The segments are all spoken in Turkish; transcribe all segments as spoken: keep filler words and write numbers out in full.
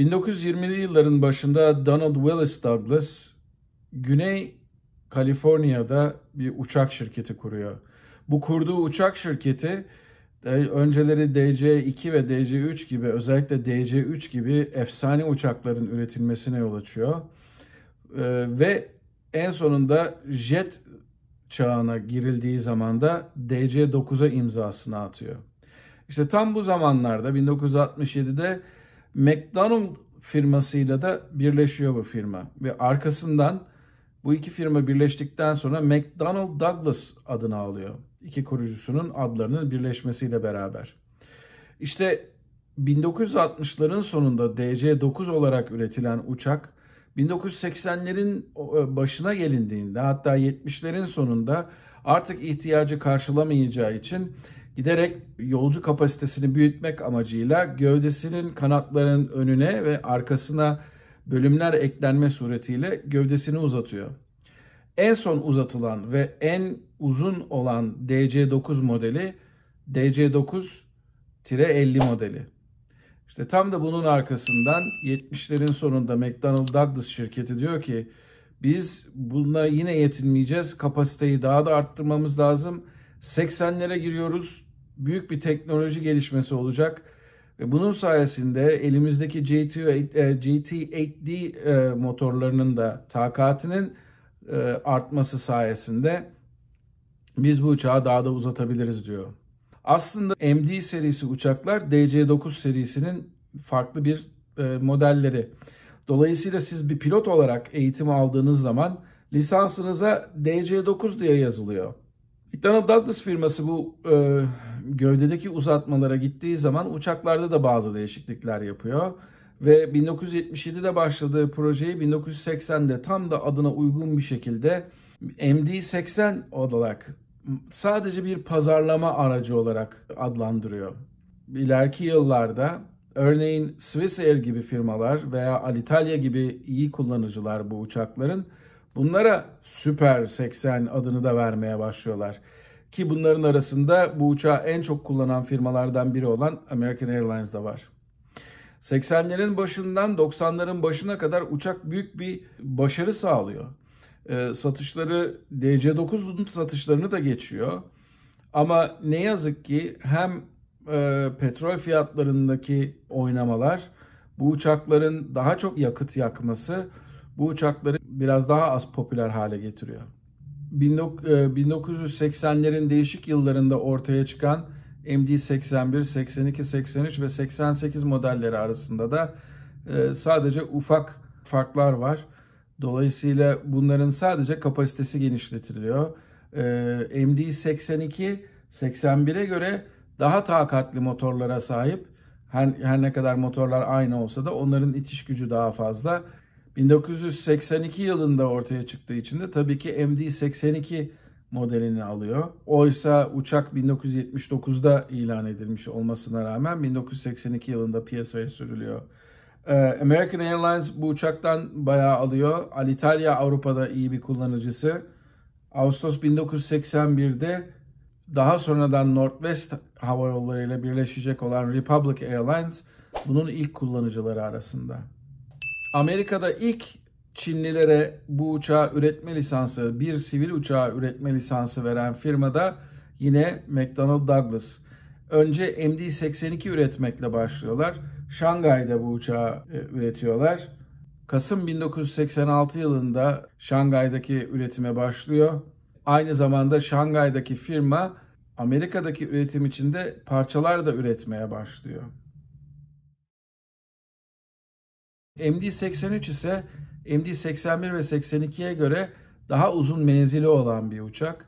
bin dokuz yüz yirmili yılların başında Donald Willis Douglas, Güney Kaliforniya'da bir uçak şirketi kuruyor. Bu kurduğu uçak şirketi önceleri D C iki ve D C üç gibi, özellikle D C üç gibi efsane uçakların üretilmesine yol açıyor. Ve en sonunda jet çağına girildiği zaman da D C dokuza imzasını atıyor. İşte tam bu zamanlarda bin dokuz yüz altmış yedide McDonnell firmasıyla da birleşiyor bu firma. Ve arkasından bu iki firma birleştikten sonra McDonnell Douglas adını alıyor. İki kurucusunun adlarının birleşmesiyle beraber. İşte bin dokuz yüz altmışların sonunda D C dokuz olarak üretilen uçak bin dokuz yüz seksenlerin başına gelindiğinde, hatta yetmişlerin sonunda artık ihtiyacı karşılamayacağı için giderek yolcu kapasitesini büyütmek amacıyla gövdesinin kanatlarının önüne ve arkasına bölümler eklenme suretiyle gövdesini uzatıyor. En son uzatılan ve en uzun olan D C dokuz modeli D C dokuz elli modeli. İşte tam da bunun arkasından yetmişlerin sonunda McDonnell Douglas şirketi diyor ki biz bununla yine yetinmeyeceğiz. Kapasiteyi daha da arttırmamız lazım. seksenlere giriyoruz. Büyük bir teknoloji gelişmesi olacak. Ve bunun sayesinde elimizdeki G T sekiz D motorlarının da takatinin artması sayesinde biz bu uçağı daha da uzatabiliriz diyor. Aslında M D serisi uçaklar D C dokuz serisinin farklı bir modelleri. Dolayısıyla siz bir pilot olarak eğitim aldığınız zaman lisansınıza D C dokuz diye yazılıyor. McDonnell Douglas firması bu e, gövdedeki uzatmalara gittiği zaman uçaklarda da bazı değişiklikler yapıyor. Ve bin dokuz yüz yetmiş yedide başladığı projeyi bin dokuz yüz seksende tam da adına uygun bir şekilde M D seksen olarak sadece bir pazarlama aracı olarak adlandırıyor. İleriki yıllarda örneğin Swiss Air gibi firmalar veya Alitalia gibi iyi kullanıcılar bu uçakların bunlara Süper seksen adını da vermeye başlıyorlar. Ki bunların arasında bu uçağı en çok kullanan firmalardan biri olan American Airlines da var. seksenlerin başından doksanların başına kadar uçak büyük bir başarı sağlıyor. E, satışları D C dokuzun satışlarını da geçiyor. Ama ne yazık ki hem e, petrol fiyatlarındaki oynamalar, bu uçakların daha çok yakıt yakması bu uçakları biraz daha az popüler hale getiriyor. bin dokuz yüz seksenlerin değişik yıllarında ortaya çıkan M D seksen bir, seksen iki, seksen üç ve seksen sekiz modelleri arasında da sadece ufak farklar var. Dolayısıyla bunların sadece kapasitesi genişletiliyor. M D seksen iki, seksen bire göre daha takatli motorlara sahip. Her ne kadar motorlar aynı olsa da onların itiş gücü daha fazla. bin dokuz yüz seksen iki yılında ortaya çıktığı için de tabii ki M D seksen iki modelini alıyor. Oysa uçak bin dokuz yüz yetmiş dokuzda ilan edilmiş olmasına rağmen bin dokuz yüz seksen iki yılında piyasaya sürülüyor. American Airlines bu uçaktan bayağı alıyor. Alitalia Avrupa'da iyi bir kullanıcısı. Ağustos bin dokuz yüz seksen birde daha sonradan Northwest Hava Yolları ile birleşecek olan Republic Airlines bunun ilk kullanıcıları arasında. Amerika'da ilk Çinlilere bu uçağı üretme lisansı, bir sivil uçağı üretme lisansı veren firma da yine McDonnell Douglas. Önce M D seksen iki üretmekle başlıyorlar. Şangay'da bu uçağı üretiyorlar. Kasım bin dokuz yüz seksen altı yılında Şangay'daki üretime başlıyor. Aynı zamanda Şangay'daki firma Amerika'daki üretim için de parçalar da üretmeye başlıyor. M D seksen üç ise M D seksen bir ve seksen ikiye göre daha uzun menzili olan bir uçak.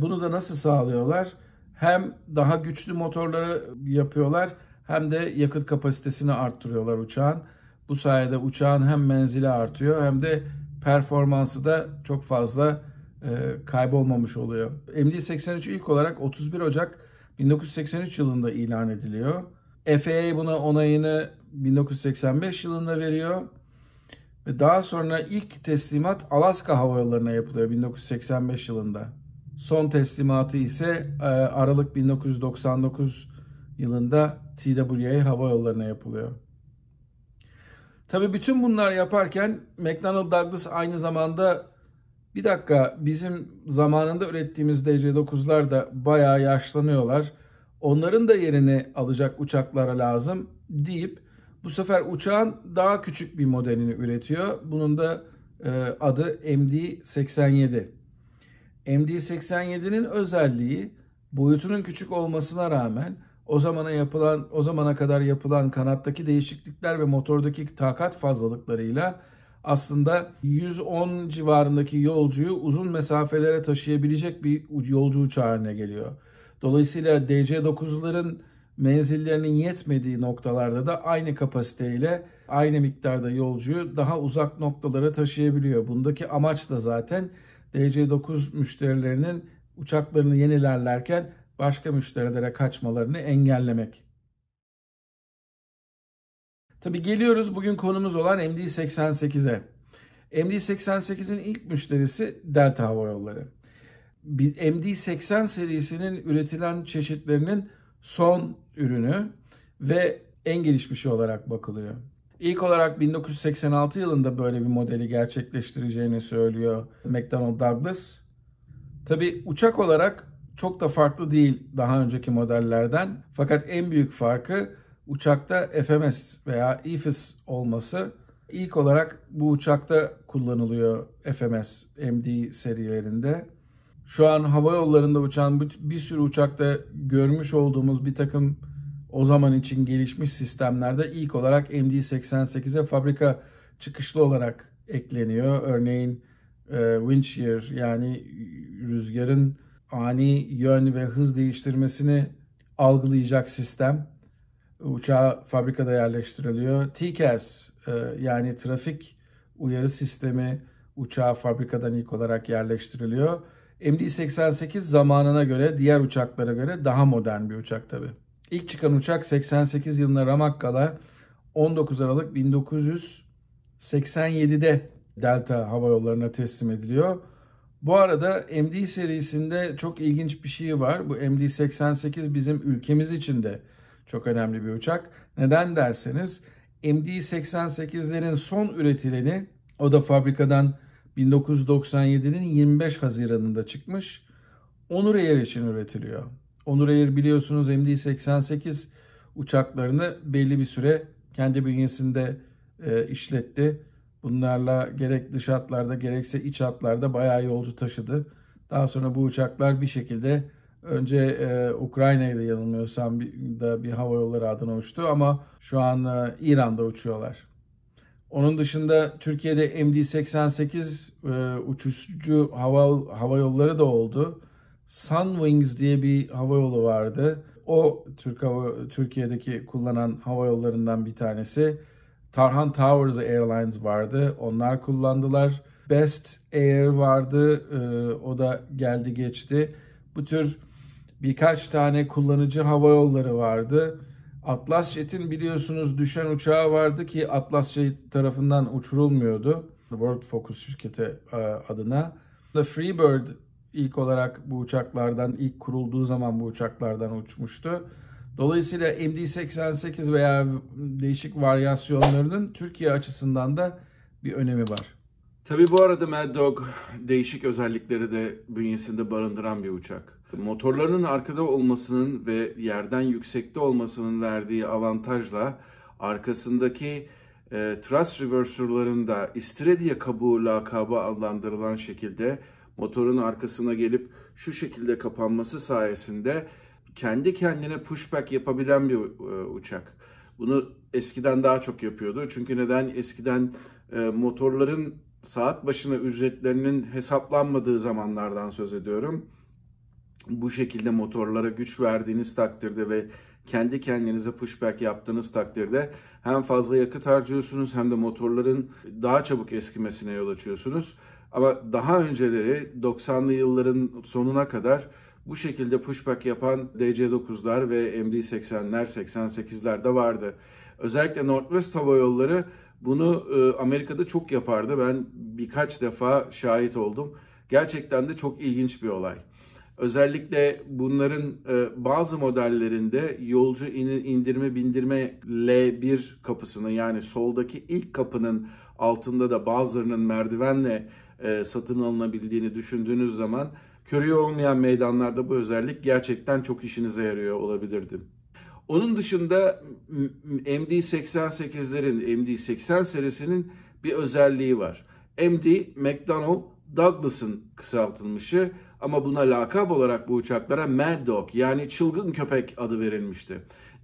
Bunu da nasıl sağlıyorlar? Hem daha güçlü motorları yapıyorlar hem de yakıt kapasitesini arttırıyorlar uçağın. Bu sayede uçağın hem menzili artıyor hem de performansı da çok fazla kaybolmamış oluyor. M D seksen üç ilk olarak otuz bir Ocak bin dokuz yüz seksen üç yılında ilan ediliyor. F A A buna onayını bin dokuz yüz seksen beş yılında veriyor ve daha sonra ilk teslimat Alaska Hava Yolları'na yapılıyor bin dokuz yüz seksen beş yılında. Son teslimatı ise Aralık bin dokuz yüz doksan dokuz yılında T W A Hava Yolları'na yapılıyor. Tabii bütün bunlar yaparken McDonnell Douglas aynı zamanda bir dakika bizim zamanında ürettiğimiz D C dokuzlar da bayağı yaşlanıyorlar. Onların da yerini alacak uçaklara lazım deyip bu sefer uçağın daha küçük bir modelini üretiyor. Bunun da e, adı M D seksen yedi. M D seksen yedi'nin özelliği boyutunun küçük olmasına rağmen o zamana yapılan o zamana kadar yapılan kanattaki değişiklikler ve motordaki takat fazlalıklarıyla aslında yüz on civarındaki yolcuyu uzun mesafelere taşıyabilecek bir yolcu uçağı haline geliyor. Dolayısıyla D C dokuzların menzillerinin yetmediği noktalarda da aynı kapasiteyle aynı miktarda yolcuyu daha uzak noktalara taşıyabiliyor. Bundaki amaç da zaten D C dokuz müşterilerinin uçaklarını yenilerlerken başka müşterilere kaçmalarını engellemek. Tabii geliyoruz bugün konumuz olan M D seksen sekize. M D seksen sekiz'in ilk müşterisi Delta Hava Yolları. M D seksen serisinin üretilen çeşitlerinin son ürünü ve en gelişmişi olarak bakılıyor. İlk olarak bin dokuz yüz seksen altı yılında böyle bir modeli gerçekleştireceğini söylüyor McDonnell Douglas. Tabii uçak olarak çok da farklı değil daha önceki modellerden. Fakat en büyük farkı uçakta F M S veya I F I S olması. İlk olarak bu uçakta kullanılıyor F M S M D serilerinde. Şu an hava yollarında uçan bir sürü uçakta görmüş olduğumuz bir takım o zaman için gelişmiş sistemlerde ilk olarak M D seksen sekize fabrika çıkışlı olarak ekleniyor. Örneğin wind shear yani rüzgarın ani yön ve hız değiştirmesini algılayacak sistem uçağa fabrikada yerleştiriliyor. T C A S yani trafik uyarı sistemi uçağa fabrikadan ilk olarak yerleştiriliyor. M D seksen sekiz zamanına göre diğer uçaklara göre daha modern bir uçak tabii. İlk çıkan uçak seksen sekiz yılında Ramakkala on dokuz Aralık bin dokuz yüz seksen yedi'de Delta Hava Yolları'na teslim ediliyor. Bu arada M D serisinde çok ilginç bir şey var. Bu M D seksen sekiz bizim ülkemiz için de çok önemli bir uçak. Neden derseniz M D seksen sekizlerin son üretileni o da fabrikadan bin dokuz yüz doksan yedi'nin yirmi beş Haziran'ında çıkmış. Onur Air için üretiliyor. Onur Air biliyorsunuz M D seksen sekiz uçaklarını belli bir süre kendi bünyesinde e, işletti. Bunlarla gerek dış hatlarda gerekse iç hatlarda bayağı yolcu taşıdı. Daha sonra bu uçaklar bir şekilde önce e, Ukrayna'ydı yanılmıyorsam bir, da bir hava yolları adına uçtu ama şu an e, İran'da uçuyorlar. Onun dışında Türkiye'de M D seksen sekiz e, uçuşcu hava, hava yolları da oldu. Sunwings diye bir hava yolu vardı. O Türk hava, Türkiye'deki kullanan hava yollarından bir tanesi. Tarhan Towers Airlines vardı. Onlar kullandılar. Best Air vardı. E, o da geldi geçti. Bu tür birkaç tane kullanıcı hava yolları vardı. Atlas Jet'in biliyorsunuz düşen uçağı vardı ki Atlas Jet tarafından uçurulmuyordu. World Focus şirketi adına. Freebird ilk olarak bu uçaklardan ilk kurulduğu zaman bu uçaklardan uçmuştu. Dolayısıyla M D seksen sekiz veya değişik varyasyonlarının Türkiye açısından da bir önemi var. Tabii bu arada Mad Dog değişik özellikleri de bünyesinde barındıran bir uçak. Motorlarının arkada olmasının ve yerden yüksekte olmasının verdiği avantajla arkasındaki e, thrust reverser'ların da istiridye kabuğu lakabı adlandırılan şekilde motorun arkasına gelip şu şekilde kapanması sayesinde kendi kendine pushback yapabilen bir e, uçak. Bunu eskiden daha çok yapıyordu. Çünkü neden? Eskiden e, motorların saat başına ücretlerinin hesaplanmadığı zamanlardan söz ediyorum. Bu şekilde motorlara güç verdiğiniz takdirde ve kendi kendinize pushback yaptığınız takdirde hem fazla yakıt harcıyorsunuz hem de motorların daha çabuk eskimesine yol açıyorsunuz. Ama daha önceleri doksanlı yılların sonuna kadar bu şekilde pushback yapan D C dokuzlar ve M D seksenler, seksen sekizler de vardı. Özellikle Northwest Hava Yolları bunu Amerika'da çok yapardı. Ben birkaç defa şahit oldum. Gerçekten de çok ilginç bir olay. Özellikle bunların bazı modellerinde yolcu indirme bindirme L bir kapısını, yani soldaki ilk kapının altında da bazılarının merdivenle satın alınabildiğini düşündüğünüz zaman körü olmayan meydanlarda bu özellik gerçekten çok işinize yarıyor olabilirdi. Onun dışında M D seksen sekizlerin, M D seksen serisinin bir özelliği var. M D, McDonnell Douglas'ın kısaltılmışı ama buna lakap olarak bu uçaklara Mad Dog, yani çılgın köpek adı verilmişti.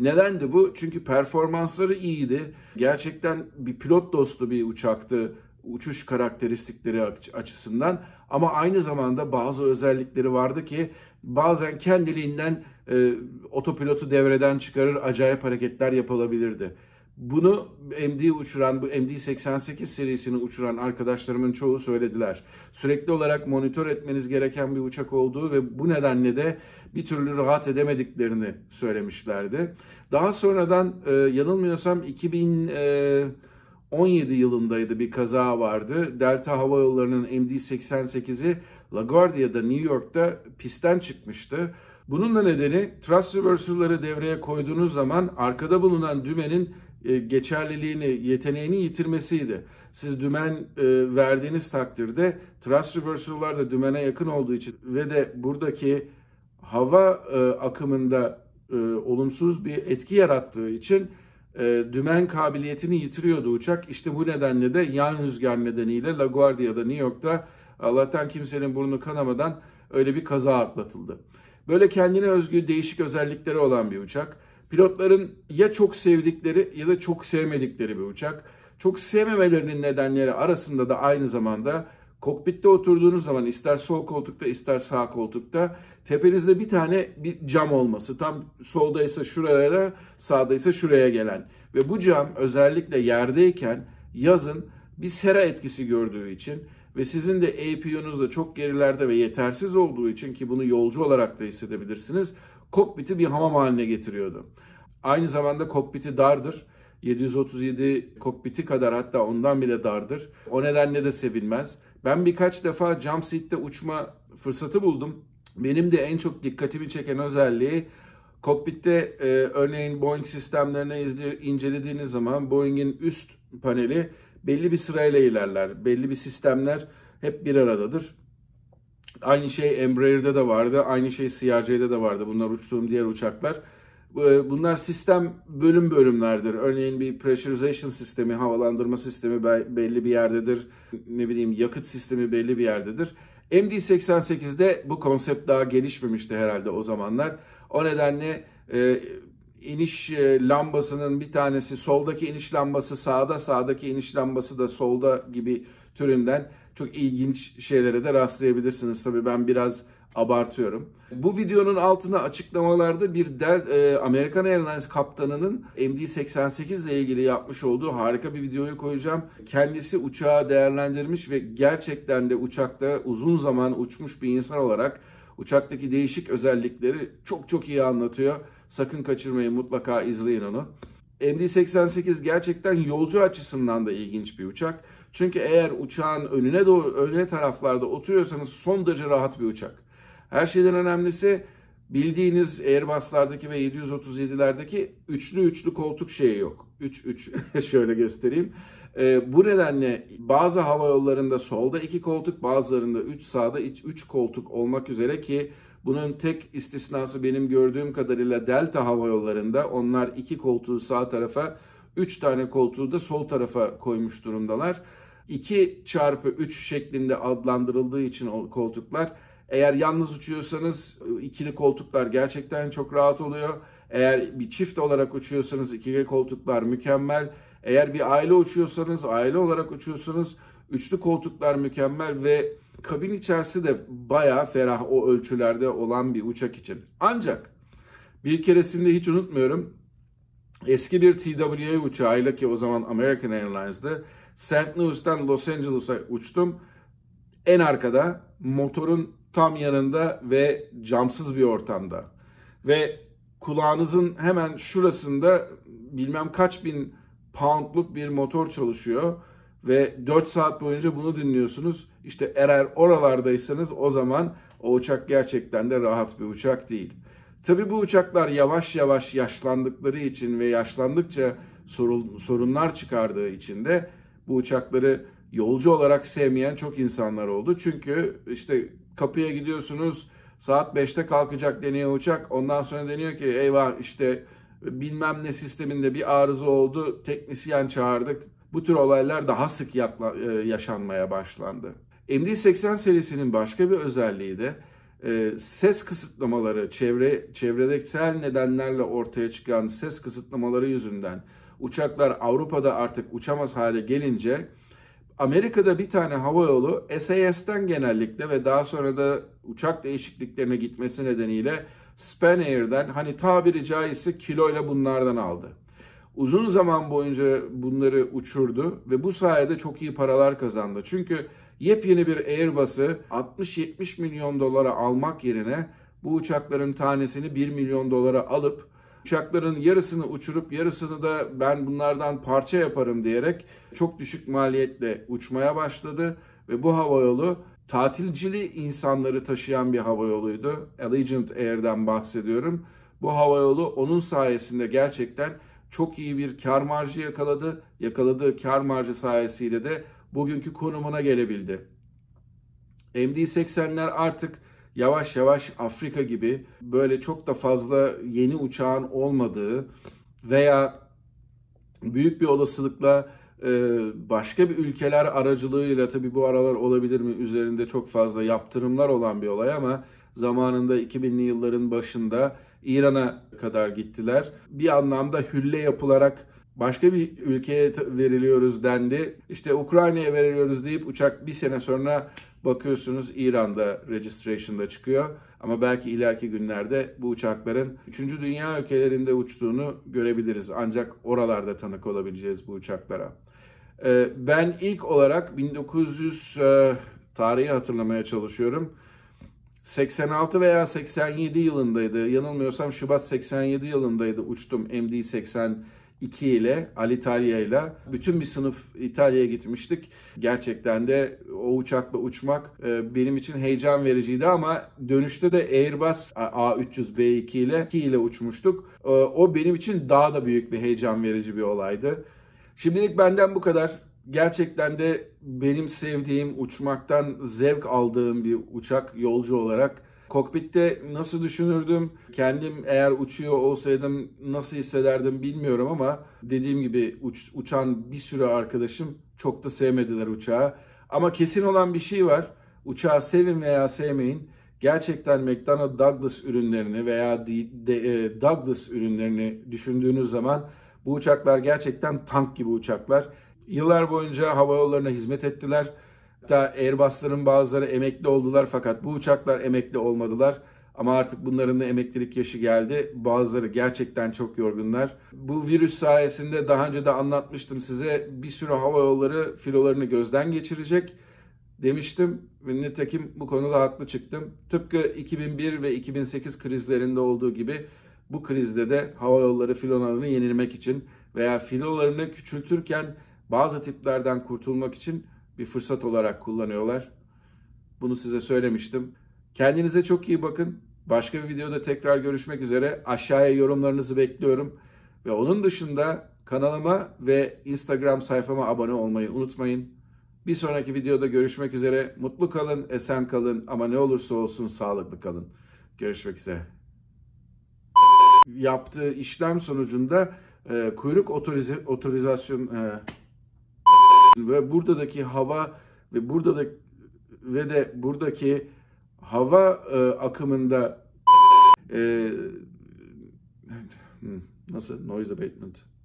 Nedendi bu? Çünkü performansları iyiydi. Gerçekten bir pilot dostu bir uçaktı uçuş karakteristikleri açısından, ama aynı zamanda bazı özellikleri vardı ki bazen kendiliğinden e, otopilotu devreden çıkarır, acayip hareketler yapılabilirdi. Bunu M D uçuran, bu M D seksen sekiz serisini uçuran arkadaşlarımın çoğu söylediler. Sürekli olarak monitör etmeniz gereken bir uçak olduğu ve bu nedenle de bir türlü rahat edemediklerini söylemişlerdi. Daha sonradan e, yanılmıyorsam iki bin on yedi yılındaydı, bir kaza vardı. Delta Hava Yolları'nın M D seksen sekizi LaGuardia'da, New York'ta pistten çıkmıştı. Bunun da nedeni, thrust reverser'ları devreye koyduğunuz zaman arkada bulunan dümenin geçerliliğini, yeteneğini yitirmesiydi. Siz dümen verdiğiniz takdirde thrust reverser'lar da dümene yakın olduğu için ve de buradaki hava akımında olumsuz bir etki yarattığı için dümen kabiliyetini yitiriyordu uçak. İşte bu nedenle de yan rüzgar nedeniyle LaGuardia'da, New York'ta Allah'tan kimsenin burnu kanamadan öyle bir kaza atlatıldı. Böyle kendine özgü değişik özellikleri olan bir uçak. Pilotların ya çok sevdikleri ya da çok sevmedikleri bir uçak. Çok sevmemelerinin nedenleri arasında da aynı zamanda kokpitte oturduğunuz zaman, ister sol koltukta ister sağ koltukta, tepenizde bir tane bir cam olması. Tam soldaysa şuraya, sağdaysa şuraya gelen. Ve bu cam özellikle yerdeyken yazın bir sera etkisi gördüğü için ve sizin de A P U'nuz da çok gerilerde ve yetersiz olduğu için, ki bunu yolcu olarak da hissedebilirsiniz, kokpiti bir hamam haline getiriyordu. Aynı zamanda kokpiti dardır. yedi yüz otuz yedi kokpiti kadar, hatta ondan bile dardır. O nedenle de sevilmez. Ben birkaç defa jump seat'te uçma fırsatı buldum. Benim de en çok dikkatimi çeken özelliği, kokpitte e, örneğin Boeing sistemlerini izle, incelediğiniz zaman Boeing'in üst paneli belli bir sırayla ilerler. Belli bir sistemler hep bir aradadır. Aynı şey Embraer'de de vardı, aynı şey C R J'de de vardı. Bunlar uçtuğum diğer uçaklar. Bunlar sistem bölüm bölümlerdir. Örneğin bir pressurization sistemi, havalandırma sistemi belli bir yerdedir. Ne bileyim, yakıt sistemi belli bir yerdedir. M D seksen sekizde bu konsept daha gelişmemişti herhalde o zamanlar. O nedenle e, iniş lambasının bir tanesi soldaki iniş lambası sağda, sağdaki iniş lambası da solda gibi türünden çok ilginç şeylere de rastlayabilirsiniz. Tabii ben biraz abartıyorum. Bu videonun altına açıklamalarda bir del, e, American Airlines kaptanının M D seksen sekiz ile ilgili yapmış olduğu harika bir videoyu koyacağım. Kendisi uçağı değerlendirmiş ve gerçekten de uçakta uzun zaman uçmuş bir insan olarak uçaktaki değişik özellikleri çok çok iyi anlatıyor. Sakın kaçırmayın, mutlaka izleyin onu. M D seksen sekiz gerçekten yolcu açısından da ilginç bir uçak. Çünkü eğer uçağın önüne doğru, önüne taraflarda oturuyorsanız son derece rahat bir uçak. Her şeyden önemlisi, bildiğiniz Airbus'lardaki ve yedi yüz otuz yedilerdeki üçlü üçlü koltuk şeyi yok. üç üç şöyle göstereyim. Ee, bu nedenle bazı hava yollarında solda iki koltuk, bazılarında üç, sağda üç koltuk olmak üzere, ki bunun tek istisnası benim gördüğüm kadarıyla Delta Hava Yolları'nda, onlar iki koltuğu sağ tarafa, üç tane koltuğu da sol tarafa koymuş durumdalar. iki çarpı üç şeklinde adlandırıldığı için o koltuklar. Eğer yalnız uçuyorsanız ikili koltuklar gerçekten çok rahat oluyor. Eğer bir çift olarak uçuyorsanız ikili koltuklar mükemmel. Eğer bir aile uçuyorsanız, aile olarak uçuyorsanız üçlü koltuklar mükemmel ve kabin içerisi de bayağı ferah o ölçülerde olan bir uçak için. Ancak bir keresinde hiç unutmuyorum, eski bir T W A uçağıyla, ki o zaman American Airlines'dı, Saint Louis'ten Los Angeles'a uçtum. En arkada, motorun tam yanında ve camsız bir ortamda. Ve kulağınızın hemen şurasında bilmem kaç bin poundluk bir motor çalışıyor. Ve dört saat boyunca bunu dinliyorsunuz. İşte eğer oralardaysanız o zaman O uçak gerçekten de rahat bir uçak değil. Tabii bu uçaklar yavaş yavaş yaşlandıkları için ve yaşlandıkça sorunlar çıkardığı için de bu uçakları yolcu olarak sevmeyen çok insanlar oldu. Çünkü işte kapıya gidiyorsunuz, saat beşte kalkacak deniyor uçak. Ondan sonra deniyor ki eyvah işte bilmem ne sisteminde bir arıza oldu, teknisyen çağırdık. Bu tür olaylar daha sık yaşanmaya başlandı. M D seksen serisinin başka bir özelliği de ses kısıtlamaları, çevre, çevresel nedenlerle ortaya çıkan ses kısıtlamaları yüzünden uçaklar Avrupa'da artık uçamaz hale gelince Amerika'da bir tane havayolu S A S'ten genellikle ve daha sonra da uçak değişikliklerine gitmesi nedeniyle Spanair'den hani tabiri caizse kiloyla bunlardan aldı. Uzun zaman boyunca bunları uçurdu ve bu sayede çok iyi paralar kazandı. Çünkü yepyeni bir Airbus'ı altmış yetmiş milyon dolara almak yerine bu uçakların tanesini bir milyon dolara alıp uçakların yarısını uçurup yarısını da ben bunlardan parça yaparım diyerek çok düşük maliyetle uçmaya başladı ve bu havayolu tatilcili insanları taşıyan bir havayoluydu. Allegiant Air'den bahsediyorum. Bu havayolu onun sayesinde gerçekten çok iyi bir kar marjı yakaladı. Yakaladığı kar marjı sayesiyle de bugünkü konumuna gelebildi. M D seksenler artık yavaş yavaş Afrika gibi böyle çok da fazla yeni uçağın olmadığı veya büyük bir olasılıkla başka bir ülkeler aracılığıyla, tabii bu aralar olabilir mi üzerinde çok fazla yaptırımlar olan bir olay, ama zamanında iki binli yılların başında İran'a kadar gittiler. Bir anlamda hülle yapılarak başka bir ülkeye veriliyoruz dendi. İşte Ukrayna'ya veriliyoruz deyip uçak bir sene sonra bakıyorsunuz İran'da registration'da çıkıyor. Ama belki ileriki günlerde bu uçakların üçüncü dünya ülkelerinde uçtuğunu görebiliriz. Ancak oralarda tanık olabileceğiz bu uçaklara. Ben ilk olarak bin dokuz yüz tarihi hatırlamaya çalışıyorum. seksen altı veya seksen yedi yılındaydı. Yanılmıyorsam Şubat seksen yedi yılındaydı uçtum M D seksen iki ile, Alitalia ile. Bütün bir sınıf İtalya'ya gitmiştik. Gerçekten de o uçakla uçmak benim için heyecan vericiydi ama dönüşte de Airbus A üç yüz B iki ile, ile uçmuştuk. O benim için daha da büyük bir heyecan verici bir olaydı. Şimdilik benden bu kadar. Gerçekten de benim sevdiğim, uçmaktan zevk aldığım bir uçak yolcu olarak. Kokpitte nasıl düşünürdüm, kendim eğer uçuyor olsaydım nasıl hissederdim bilmiyorum ama dediğim gibi uç, uçan bir sürü arkadaşım çok da sevmediler uçağı. Ama kesin olan bir şey var, uçağı sevin veya sevmeyin, gerçekten McDonnell Douglas ürünlerini veya D, D, D, Douglas ürünlerini düşündüğünüz zaman bu uçaklar gerçekten tank gibi uçaklar. Yıllar boyunca havayollarına hizmet ettiler. Hatta Airbus'ların bazıları emekli oldular fakat bu uçaklar emekli olmadılar. Ama artık bunların da emeklilik yaşı geldi. Bazıları gerçekten çok yorgunlar. Bu virüs sayesinde daha önce de anlatmıştım size, bir sürü havayolları filolarını gözden geçirecek demiştim. Ve nitekim bu konuda haklı çıktım. Tıpkı iki bin bir ve iki bin sekiz krizlerinde olduğu gibi bu krizde de havayolları filolarını yenilmek için veya filolarını küçültürken bazı tiplerden kurtulmak için bir fırsat olarak kullanıyorlar. Bunu size söylemiştim. Kendinize çok iyi bakın. Başka bir videoda tekrar görüşmek üzere. Aşağıya yorumlarınızı bekliyorum. Ve onun dışında kanalıma ve Instagram sayfama abone olmayı unutmayın. Bir sonraki videoda görüşmek üzere. Mutlu kalın, esen kalın ama ne olursa olsun sağlıklı kalın. Görüşmek üzere. Yaptığı işlem sonucunda e, kuyruk otorize, otorizasyon... E, ve buradaki hava ve burada da ve de buradaki hava e, akımında e, nasıl noise abatement